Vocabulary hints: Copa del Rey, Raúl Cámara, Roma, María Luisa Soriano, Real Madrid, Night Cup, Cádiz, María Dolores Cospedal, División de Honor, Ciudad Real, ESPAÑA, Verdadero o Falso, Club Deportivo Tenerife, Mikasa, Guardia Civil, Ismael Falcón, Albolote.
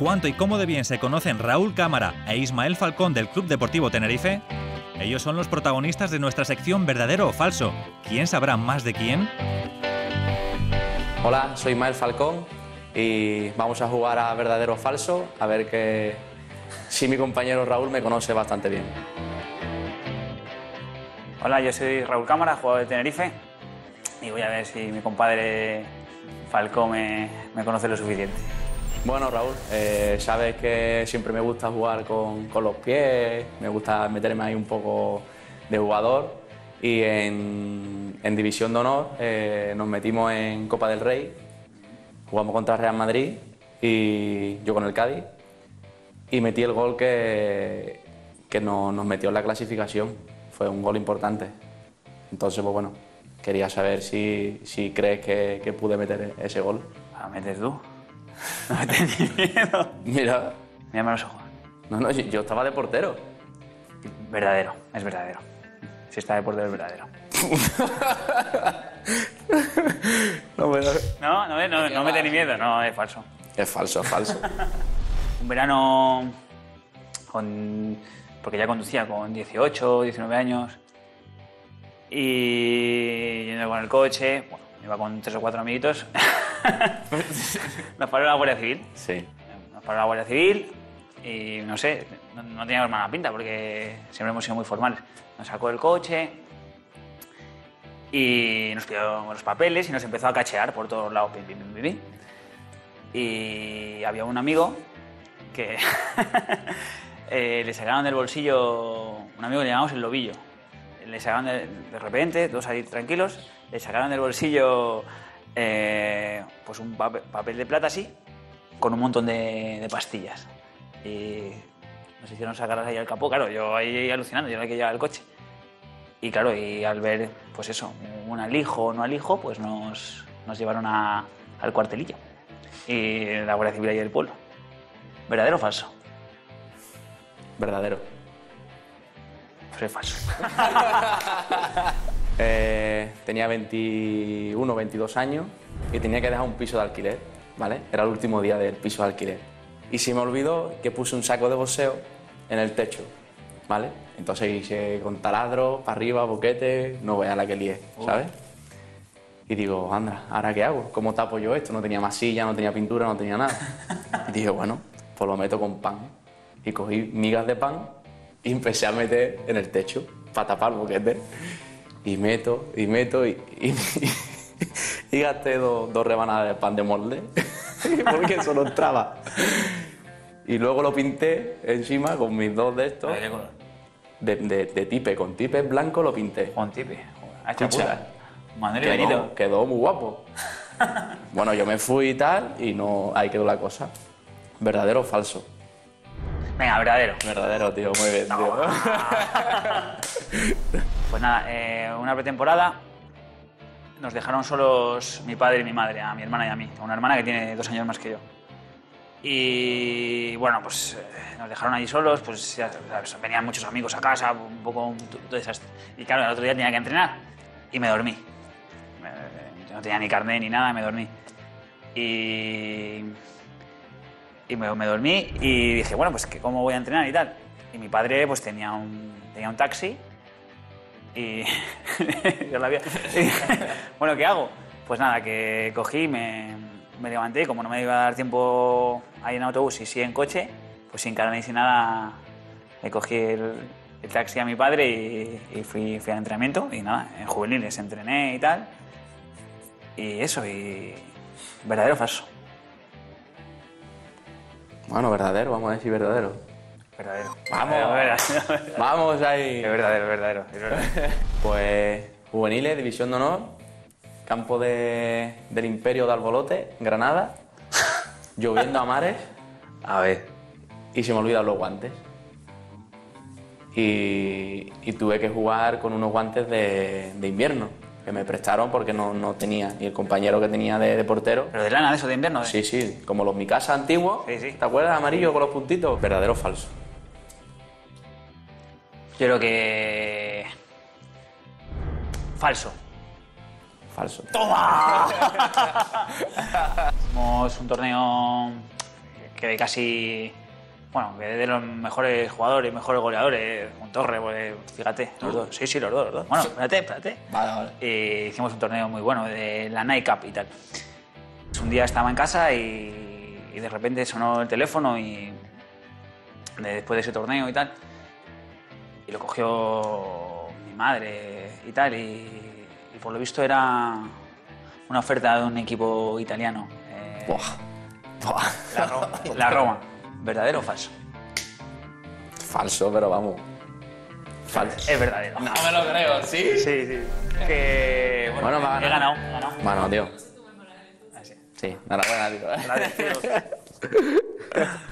cuánto y cómo de bien se conocen Raúl Cámara e Ismael Falcón del Club Deportivo Tenerife? Ellos son los protagonistas de nuestra sección Verdadero o Falso. ¿Quién sabrá más de quién? Hola, soy Ismael Falcón y vamos a jugar a Verdadero o Falso, a ver si mi compañero Raúl me conoce bastante bien. Hola, yo soy Raúl Cámara, jugador de Tenerife, y voy a ver si mi compadre Falcón me conoce lo suficiente. Bueno, Raúl, sabes que siempre me gusta jugar con los pies, me gusta meterme ahí un poco de jugador, y en División de Honor nos metimos en Copa del Rey, jugamos contra Real Madrid y yo con el Cádiz, y metí el gol que nos metió en la clasificación, fue un gol importante. Entonces, pues bueno, quería saber si crees que pude meter ese gol. ¿La metes tú? No me tenés miedo. Mira. Mírame los ojos. No, yo estaba de portero. Verdadero, es verdadero. Si está de portero es verdadero. No me tenés miedo, no, es falso. Es falso, es falso. Un verano porque ya conducía con 18, 19 años. Y yendo con el coche, bueno, iba con 3 o 4 amiguitos. Nos paró la Guardia Civil. Sí. Nos paró la Guardia Civil y no sé, no teníamos mala pinta porque siempre hemos sido muy formales. Nos sacó del coche y nos pidió los papeles y nos empezó a cachear por todos lados. Y había un amigo que le sacaron del bolsillo, un amigo que le llamamos el Lobillo. Le sacaron de repente, todos ahí tranquilos, le sacaron del bolsillo pues un papel de plata así, con un montón de pastillas. Y nos hicieron sacarlas ahí al capó, claro, yo ahí alucinando, yo era el que llevaba el coche. Y claro, y al ver, pues eso, un alijo o no alijo, pues nos llevaron al cuartelillo. Y la Guardia Civil ahí del pueblo. ¿Verdadero o falso? Verdadero. Pues es falso. Tenía 21, 22 años y tenía que dejar un piso de alquiler, ¿vale? Era el último día del piso de alquiler. Y se me olvidó que puse un saco de boxeo en el techo, ¿vale? Entonces hice con taladro, para arriba, boquete, no veas la que lié, ¿sabes? Y digo, anda, ¿ahora qué hago? ¿Cómo tapo yo esto? No tenía masilla, no tenía pintura, no tenía nada. Y dije, bueno, pues lo meto con pan. Y cogí migas de pan y empecé a meter en el techo para tapar el boquete. Y meto y gasté dos rebanadas de pan de molde porque eso no entraba. Y luego lo pinté encima con mis dos de estos. De tipe, con tipe blanco lo pinté. Con tipe, escucha, madre mía. Quedó muy guapo. Bueno, yo me fui y tal y no, ahí quedó la cosa. ¿Verdadero o falso? Venga, verdadero. Verdadero, tío, muy bien, tío. Pues nada, una pretemporada nos dejaron solos mi padre y mi madre, a mi hermana y a mí. Tengo una hermana que tiene 2 años más que yo. Y bueno, pues nos dejaron allí solos, pues ya sabes, venían muchos amigos a casa, un poco un desastre. Y claro, el otro día tenía que entrenar y me dormí. No tenía ni carnet ni nada, me dormí. Y me dormí y dije, bueno, pues ¿cómo voy a entrenar y tal? Y mi padre pues tenía un taxi y yo la había... Bueno, ¿qué hago? Pues nada, que cogí, me levanté, como no me iba a dar tiempo ahí en autobús y sí en coche, pues sin carnet y sin nada, le cogí el taxi a mi padre y fui al entrenamiento y nada, en juveniles entrené y tal. Y eso, y ¿verdadero o falso? Bueno, verdadero, vamos a decir verdadero. Verdadero. Vamos, verdadero. Vamos ahí. Es verdadero, es verdadero, es verdadero. Pues juveniles, División de Honor, campo del Imperio de Albolote, Granada, lloviendo a mares. A ver. Y se me olvidan los guantes. Y tuve que jugar con unos guantes de invierno, que me prestaron porque no tenía, y el compañero que tenía de portero... ¿Pero de lana, de eso, de invierno? Sí, sí, como los Mikasa antiguos, sí. ¿Te acuerdas? Amarillo con los puntitos. ¿Verdadero o falso? Yo creo que... falso. Falso. ¡Toma! Hicimos un torneo que casi, bueno, que de los mejores jugadores, mejores goleadores, un torre, pues, fíjate, los dos. Sí, sí, los dos. Bueno, espérate. Vale, vale. Hicimos un torneo muy bueno, de la Night Cup y tal. Un día estaba en casa y de repente sonó el teléfono y después de ese torneo y tal, y lo cogió mi madre y tal, y por lo visto era una oferta de un equipo italiano. La Roma. ¿Verdadero o falso? Falso, pero vamos. Falso. Es verdadero. No me lo creo, ¿sí? Sí, sí. Que, bueno, he ganado. Bueno, tío. Sí, enhorabuena, tío. Gracias, tío.